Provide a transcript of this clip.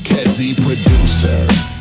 Markezi producer.